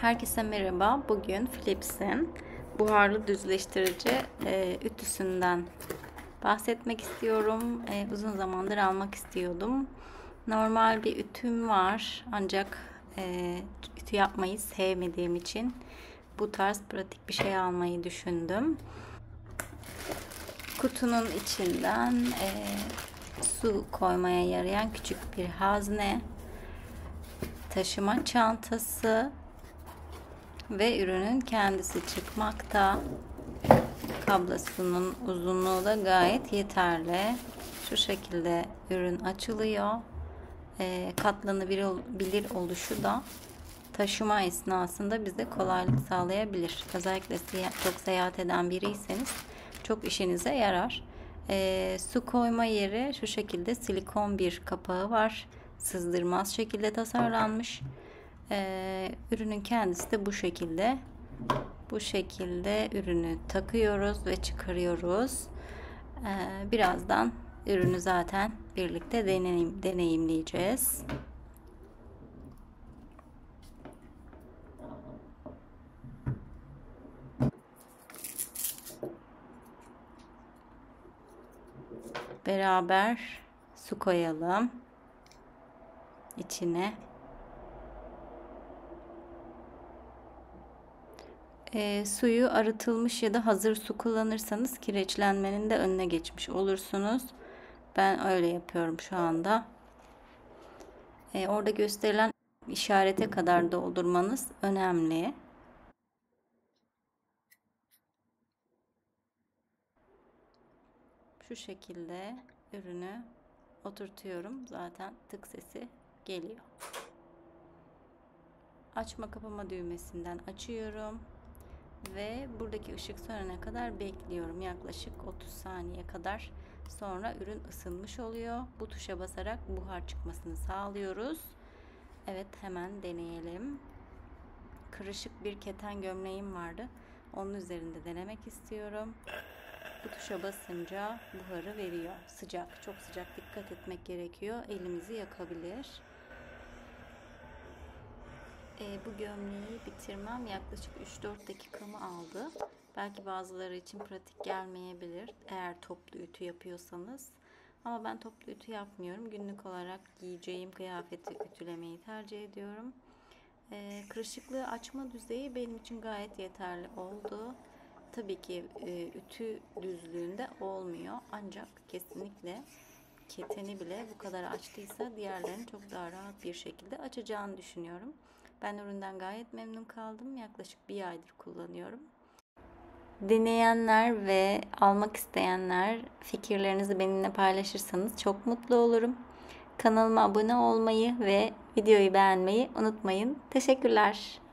Herkese merhaba. Bugün Philips'in buharlı düzleştirici ütüsünden bahsetmek istiyorum. Uzun zamandır almak istiyordum. Normal bir ütüm var ancak ütü yapmayı sevmediğim için bu tarz pratik bir şey almayı düşündüm. Kutunun içinden su koymaya yarayan küçük bir hazne, taşıma çantası ve ürünün kendisi çıkmakta. Kablosunun uzunluğu da gayet yeterli. Şu şekilde ürün açılıyor. Katlanabilir oluşu da taşıma esnasında bize kolaylık sağlayabilir. Özellikle çok seyahat eden biriyseniz çok işinize yarar. Su koyma yeri şu şekilde silikon bir kapağı var. Sızdırmaz şekilde tasarlanmış. Ürünün kendisi de bu şekilde. Bu şekilde ürünü takıyoruz ve çıkarıyoruz. Birazdan ürünü zaten birlikte deneyimleyeceğiz. Beraber su koyalım içine. Suyu arıtılmış ya da hazır su kullanırsanız kireçlenmenin de önüne geçmiş olursunuz. Ben öyle yapıyorum şu anda. Orada gösterilen işarete kadar doldurmanız önemli. Şu şekilde ürünü oturtuyorum. Zaten tık sesi geliyor. Açma kapama düğmesinden açıyorum. Ve buradaki ışık sönene kadar bekliyorum. Yaklaşık 30 saniye kadar sonra ürün ısınmış oluyor. Bu tuşa basarak buhar çıkmasını sağlıyoruz. Evet, hemen deneyelim. Kırışık bir keten gömleğim vardı. Onun üzerinde denemek istiyorum. Bu tuşa basınca buharı veriyor. Sıcak, çok sıcak, dikkat etmek gerekiyor. Elimizi yakabilir. Bu gömleği bitirmem yaklaşık 3-4 dakikamı aldı. Belki bazıları için pratik gelmeyebilir eğer toplu ütü yapıyorsanız. Ama ben toplu ütü yapmıyorum. Günlük olarak giyeceğim kıyafeti ütülemeyi tercih ediyorum. Kırışıklığı açma düzeyi benim için gayet yeterli oldu. Tabii ki ütü düzlüğünde olmuyor. Ancak kesinlikle keteni bile bu kadar açtıysa diğerlerini çok daha rahat bir şekilde açacağını düşünüyorum. Ben üründen gayet memnun kaldım. Yaklaşık bir aydır kullanıyorum. Deneyenler ve almak isteyenler, fikirlerinizi benimle paylaşırsanız çok mutlu olurum. Kanalıma abone olmayı ve videoyu beğenmeyi unutmayın. Teşekkürler.